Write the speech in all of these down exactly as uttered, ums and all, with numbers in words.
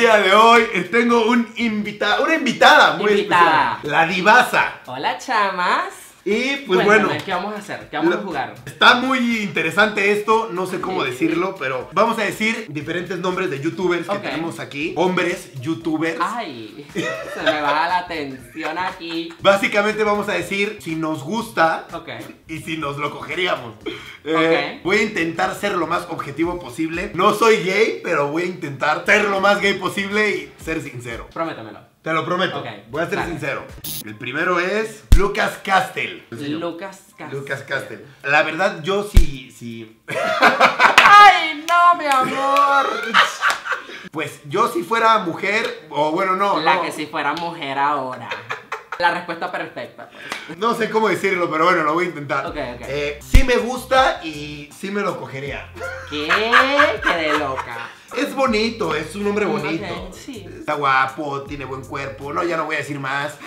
día de hoy tengo un invita una invitada muy invitada. especial, La Divaza. Hola, chamas. Y pues Cuéntame, bueno, ¿qué vamos a hacer? ¿Qué vamos lo, a jugar? Está muy interesante esto, no sé cómo sí. decirlo, pero vamos a decir diferentes nombres de youtubers okay. que tenemos aquí. Hombres youtubers. Ay, se me va la atención aquí. Básicamente vamos a decir si nos gusta okay. y si nos lo cogeríamos. Eh, okay. Voy a intentar ser lo más objetivo posible. No soy gay, pero voy a intentar ser lo más gay posible y ser sincero. Prométamelo. Te lo prometo, okay, voy a ser vale. sincero. El primero es Lucas Castel. Lucas Castel. Lucas Castel. La verdad, yo sí, sí. ¡Ay, no, mi amor! Pues yo si fuera mujer, o bueno, no. La no. que si fuera mujer ahora. La respuesta perfecta. Pues. No sé cómo decirlo, pero bueno, lo voy a intentar. Okay, okay. Eh, sí me gusta y sí me lo cogería. ¿Qué? Quedé loca. Es bonito, es un hombre bonito. Okay, sí. Está guapo, tiene buen cuerpo. No, ya no voy a decir más.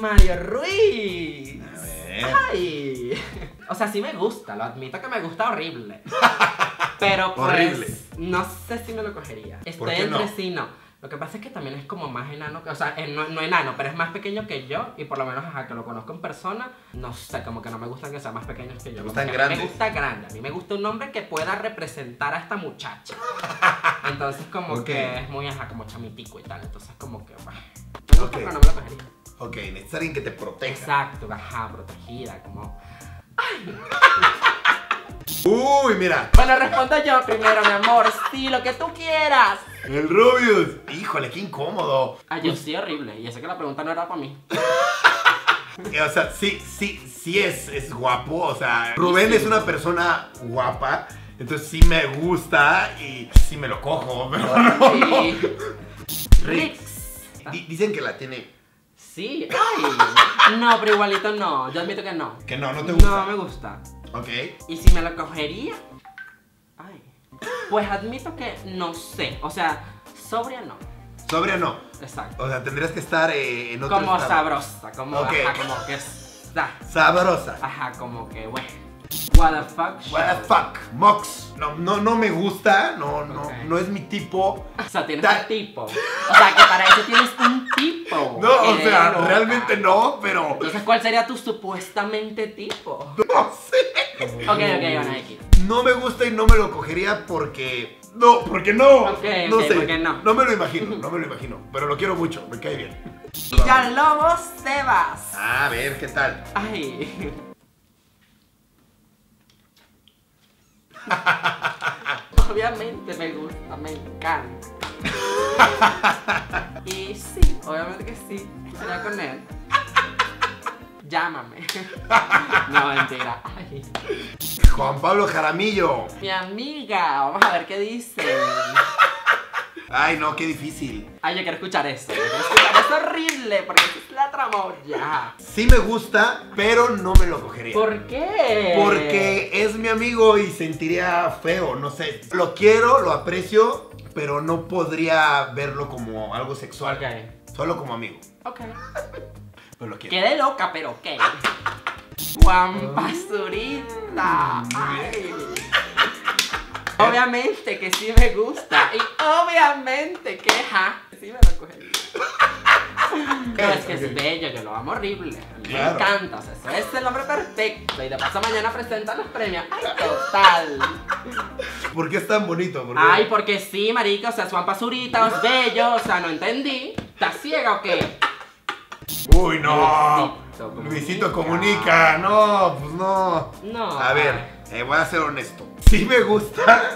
Mario Ruiz. A ver. Ay. O sea, sí me gusta, lo admito que me gusta horrible. Pero pues, horrible. No sé si me lo cogería. Estoy entre no? sí no. Lo que pasa es que también es como más enano, que, o sea, no, no enano, pero es más pequeño que yo. Y por lo menos, ajá, que lo conozco en persona, no sé, como que no me gustan que sean más pequeños que yo. Me gustan grandes. Me gusta grande, a mí me gusta un hombre que pueda representar a esta muchacha. Entonces como okay. que es muy, ajá, como chamitico y tal, entonces como que, bueno, me gusta, okay. pero no me lo cogería. Ok, necesitas alguien que te proteja. Exacto, ajá, protegida, como... Ay. Uy, mira. Bueno, respondo yo primero, mi amor. Sí, lo que tú quieras. El Rubius. Híjole, qué incómodo. Ay, yo sí, horrible. Y eso que la pregunta no era para mí. O sea, sí, sí, sí es, es guapo. O sea, Rubén sí. es una persona guapa. Entonces sí me gusta y sí me lo cojo. Pero no, sí. no. Rix. Dicen que la tiene. Sí. Ay. No, pero igualito no. Yo admito que no. Que no, no te gusta. No, me gusta. Ok. Y si me lo cogería, ay, pues admito que no sé, o sea, sobria no. Sobria no. Exacto. O sea, tendrías que estar eh, en otro Como estado. sabrosa, como, okay. ajá, como que está. Sabrosa. Ajá, como que, bueno. What the fuck. What the fuck, Mox. No, no, no me gusta, no, no, okay. no es mi tipo. O sea, tienes Ta un tipo. O sea, que para eso tienes un tipo. No, o sea, loca. realmente no, pero. Entonces, ¿cuál sería tu supuestamente tipo? No sé. Ok, ok, bueno, aquí. No me gusta y no me lo cogería porque... No, porque no. Okay, no okay, sé. Porque no. No me lo imagino, no me lo imagino. Pero lo quiero mucho, me cae bien. Y ya Lobo Sebas. A ver, ¿qué tal? Ay. Obviamente me gusta, me encanta. Y sí, obviamente que sí. Será con él. Llámame. No, mentira. Ay. Juan Pablo Jaramillo. Mi amiga. Vamos a ver qué dice. Ay, no, qué difícil. Ay, yo quiero escuchar eso. Yo quiero escuchar eso horrible, porque es la tramoya. Sí me gusta, pero no me lo cogería. ¿Por qué? Porque es mi amigo y sentiría feo, no sé. Lo quiero, lo aprecio, pero no podría verlo como algo sexual. Okay. Solo como amigo. Ok. Pues lo quiero. Quedé loca, pero ok. Juan Pastorita. Ay. Obviamente que sí me gusta. Y obviamente que ja. Sí me lo cogería. Pero es que es bello, yo lo amo horrible. Me claro. encanta, o sea, eso es el hombre perfecto. Y de paso mañana presentan los premios. Ay, total. ¿Por qué es tan bonito? ¿Por qué? Ay, porque sí, marica, o sea, Juan Pastorita es bello, o sea, no entendí. ¿Estás ciega o qué? Uy, no. Luisito Comunica. Luisito Comunica. No, pues no. No. A ver, eh, voy a ser honesto. Sí me gusta.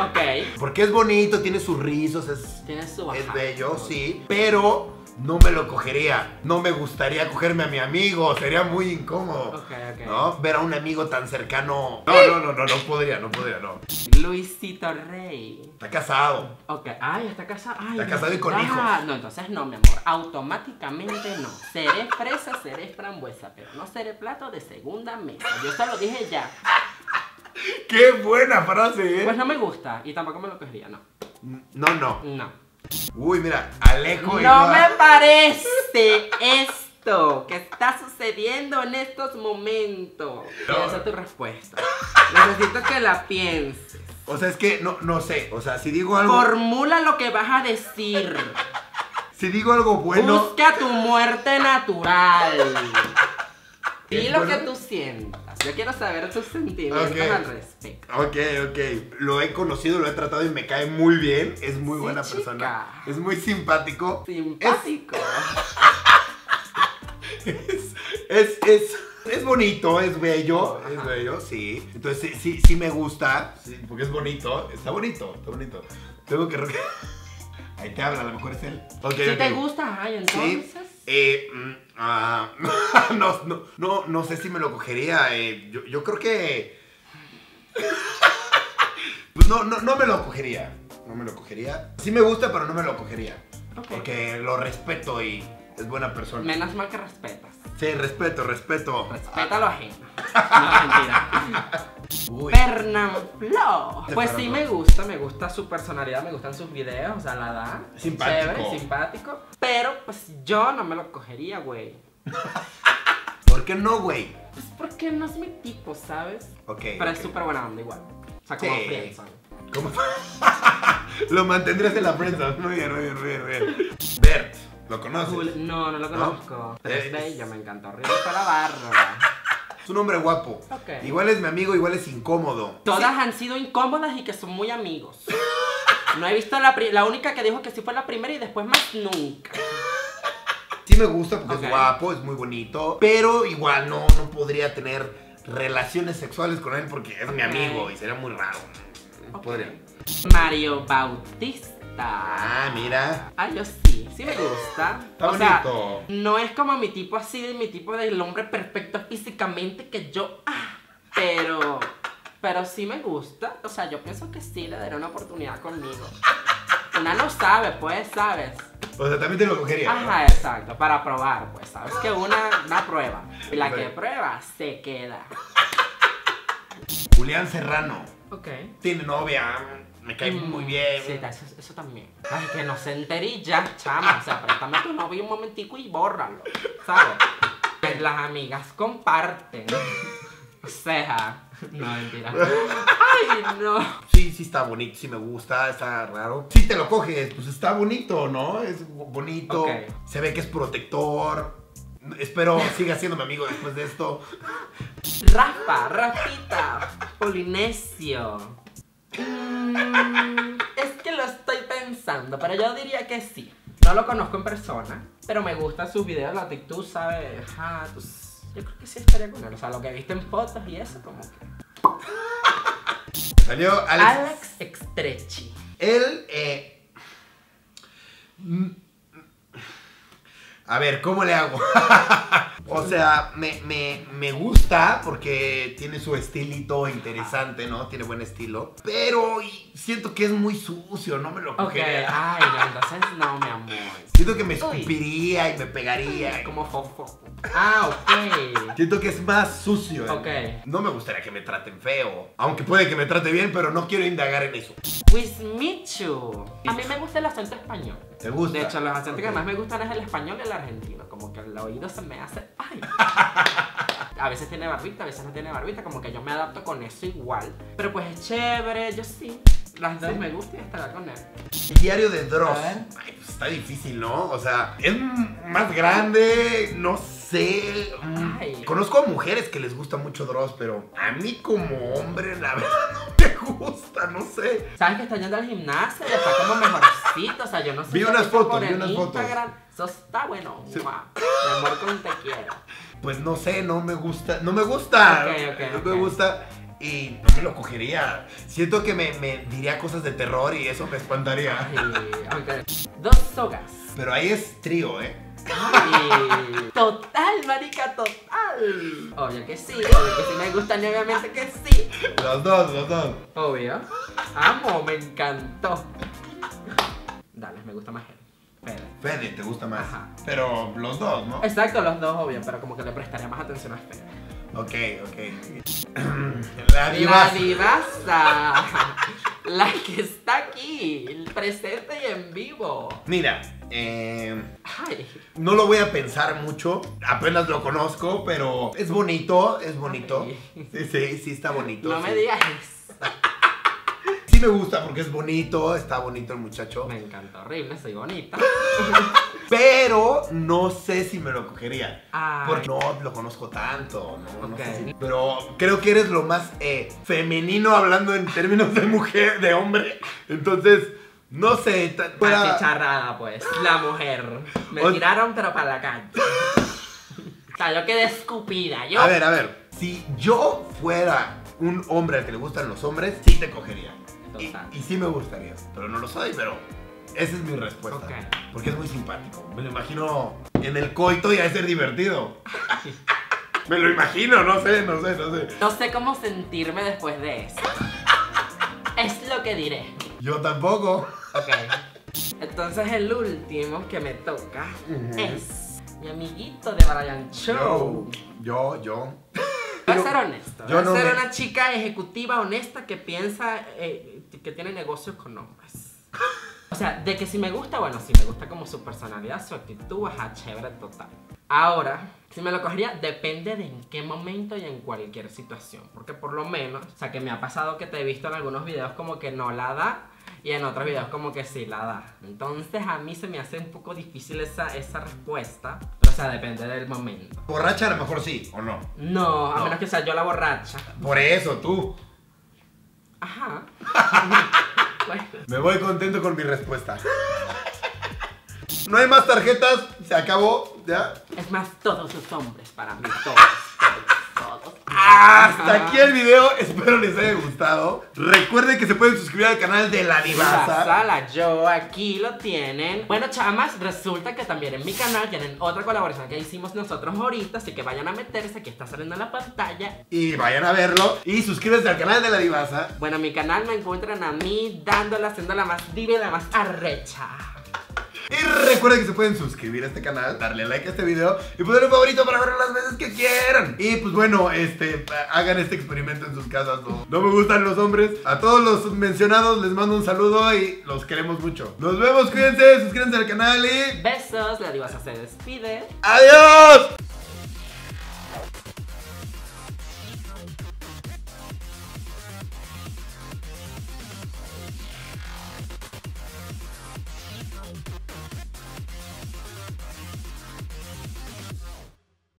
Ok. Porque es bonito, tiene sus rizos, es, tiene su bajada, es bello, ¿no? Sí. Pero no me lo cogería. No me gustaría cogerme a mi amigo. Sería muy incómodo. Ok, ok. ¿No? Ver a un amigo tan cercano. No, no, no, no, no podría, no podría, no. Luisito Rey. Está casado. Ok, ay, está casado. Ay, está casado y con hijos. Ah, no, entonces no, mi amor. Automáticamente no. Seré fresa, seré frambuesa, pero no seré plato de segunda mesa. Yo se lo dije ya. ¡Qué buena frase, eh! Pues no me gusta y tampoco me lo cogería, no. No, no. No. Uy, mira, Alejo y no me parece esto que está sucediendo en estos momentos. No. Esa es tu respuesta. Necesito que la pienses. O sea, es que no, no sé. O sea, si digo algo... Formula lo que vas a decir. Si digo algo bueno... Busca tu muerte natural. Y lo bueno que tú sientas. Yo quiero saber tus sentimientos, okay, al respecto. Ok, ok. Lo he conocido, lo he tratado y me cae muy bien. Es muy sí, buena chica. persona. Es muy simpático. Simpático. Es... es, es, es... Es bonito, es bello, oh, es bello, sí. Entonces, sí, sí, sí me gusta, sí, porque es bonito, está bonito, está bonito. Tengo que... Ahí te habla, a lo mejor es él. Okay, si okay. te gusta, ay, entonces... Sí. Eh, uh, no, no, no, no sé si me lo cogería, eh, yo, yo creo que... Pues no, no, no me lo cogería, no me lo cogería. Sí me gusta, pero no me lo cogería, okay, porque lo respeto y... es buena persona. Menos mal que respetas. Sí, respeto, respeto. Respeta a la gente. No, mentira. Bernan Flo. Pues sí me gusta, me gusta su personalidad, me gustan sus videos, o sea, la edad. Simpático. Chévere, simpático. Pero pues yo no me lo cogería, güey. ¿Por qué no, güey? Pues porque no es mi tipo, ¿sabes? Ok. Pero okay. es súper buena onda igual. O sea, como sí. piensan. ¿Cómo? Lo mantendrías en la prensa. Muy bien, muy bien, muy bien, muy bien. Bert. ¿Lo conoces? No, no lo conozco. ¿No? Es bello, me encantó. Río para la barba. Es un hombre guapo. Okay. Igual es mi amigo, igual es incómodo. Todas sí. han sido incómodas y que son muy amigos. No he visto la, la única que dijo que sí fue la primera y después más nunca. Sí me gusta porque okay. es guapo, es muy bonito. Pero igual no, no podría tener relaciones sexuales con él porque es okay. mi amigo y sería muy raro. Okay. Podría. Mario Bautista. Ah, mira. Ah, yo sí, sí me gusta. Está o bonito. Sea, no es como mi tipo así, de mi tipo del hombre perfecto físicamente que yo... Ah, pero... Pero sí me gusta. O sea, yo pienso que sí le daré una oportunidad conmigo. Una no sabe, pues, ¿sabes? O sea, también te lo cogería. Ajá, ¿no? Exacto, para probar, pues, ¿sabes? Que una, una prueba. Y la que prueba, se queda. Julián Serrano. Ok. Tiene novia. Me cae mm, muy bien. Sí, eso, eso también. Ay, que no se enterí ya, chama. O sea, préstame tu novio un momentico y bórralo, ¿sabes? Pues las amigas comparten. O sea, no, mentira. Ay, no. Sí, sí está bonito, sí me gusta, está raro. Sí te lo coges, pues está bonito, ¿no? Es bonito, okay. se ve que es protector. Espero siga siendo mi amigo después de esto. Rafa, Rafita, Polinesio. Mm, es que lo estoy pensando, pero yo diría que sí. No lo conozco en persona, pero me gustan sus videos, la actitud, ¿sabes? Ajá, pues, yo creo que sí estaría con él. O sea, lo que viste en fotos y eso, como que... Salió Alex... Alexxx Strecci. Él, eh... A ver, ¿cómo le hago? O sea, me, me, me gusta porque tiene su estilito interesante, ¿no? Tiene buen estilo. Pero siento que es muy sucio, no me lo cogería. Okay. Ay, entonces no, mi amor. Siento que me escupiría Uy. y me pegaría. Uy, como fofo. Ah, ok. Siento que es más sucio. Ok. ¿Eh? No me gustaría que me traten feo. Aunque puede que me trate bien, pero no quiero indagar en eso. With Michu. A mí me gusta el acento español. ¿Te gusta? De hecho, los acentos okay. que más me gustan es el español y el argentino. Como que el oído se me hace... Ay. A veces tiene barbita, a veces no tiene barbita. Como que yo me adapto con eso igual. Pero pues es chévere, yo sí. Las dos sí. me gustan y estará con él. Diario de Dross. Ay, pues está difícil, ¿no? O sea, es más grande, no sé. Ay. Conozco a mujeres que les gusta mucho Dross, pero a mí como hombre, la verdad, no me gusta, no sé. ¿Sabes que está yendo al gimnasio? Está como mejorcito, o sea, yo no sé. Vi unas fotos, vi unas fotos. Eso está bueno. Sí. Mi amor, como te quiero. Pues no sé, no me gusta, no me gusta. Okay, okay, no okay. me gusta. Y no me lo cogería. Siento que me, me diría cosas de terror y eso me espantaría. Ay, okay. Dos sogas. Pero ahí es trío, ¿eh? Ay, total, marica, total. Obvio que sí, obvio que sí me gustan y obviamente que sí. Los dos, los dos. Obvio. Amo, me encantó. Dale, me gusta más él. Fede. Fede, te gusta más. Ajá. Pero los dos, ¿no? Exacto, los dos, obvio, pero como que le prestaría más atención a Fede. Ok, ok. La Divaza. La Divaza. La que está aquí, presente y en vivo. Mira, eh, ay. no lo voy a pensar mucho. Apenas lo conozco, pero es bonito, es bonito. Ay. Sí, sí, sí, está bonito. No sí. me digas eso. me gusta porque es bonito, está bonito el muchacho. Me encanta, horrible, soy bonita. Pero no sé si me lo cogería. Ay. Porque no lo conozco tanto, ¿no? Okay. No sé si, pero creo que eres lo más eh, femenino hablando en términos de mujer, de hombre. Entonces, no sé. Para... La chicharrada, pues, la mujer. Me o... tiraron, pero para la calle. O sea, yo quedé escupida. Yo... A ver, a ver. Si yo fuera un hombre al que le gustan los hombres, sí te cogería. Y, y sí me gustaría, pero no lo soy, pero esa es mi respuesta. Okay. Porque es muy simpático. Me lo imagino en el coito y a ser divertido. Me lo imagino, no sé, no sé, no sé. No sé cómo sentirme después de eso. Es lo que diré. Yo tampoco. Ok. Entonces el último que me toca uh-huh. es mi amiguito de Brian Show. Yo, yo, yo. Voy a ser honesto, voy a ser no me... una chica ejecutiva honesta que piensa eh, que tiene negocios con hombres. O sea, de que si me gusta, bueno, si me gusta como su personalidad, su actitud, ajá, chévere total. Ahora, si me lo cogería, depende de en qué momento y en cualquier situación. Porque por lo menos, o sea, que me ha pasado que te he visto en algunos videos como que no la da y en otros videos como que sí la da. Entonces a mí se me hace un poco difícil esa, esa respuesta. O sea, depende del momento. ¿Borracha a lo mejor sí o no? No, a no. menos que sea yo la borracha. Por eso, tú. Ajá. Bueno. Me voy contento con mi respuesta. No hay más tarjetas, se acabó, ¿ya? Es más, todos sus hombres para mí, todos, todos, todos. Hasta aquí el video, espero les haya gustado. Recuerden que se pueden suscribir al canal de La Divaza. La yo, aquí lo tienen. Bueno, chamas, resulta que también en mi canal tienen otra colaboración que hicimos nosotros ahorita, así que vayan a meterse, que está saliendo en la pantalla. Y vayan a verlo y suscríbanse al canal de La Divaza. Bueno, en mi canal me encuentran a mí dándola, haciendo la más diva y la más arrecha. Y recuerden que se pueden suscribir a este canal, darle like a este video y poner un favorito para verlo las veces que quieran. Y pues bueno, este, hagan este experimento en sus casas, ¿no? No me gustan los hombres. A todos los mencionados les mando un saludo y los queremos mucho. Nos vemos, cuídense, suscríbanse al canal y... Besos, La Divaza se despide. ¡Adiós!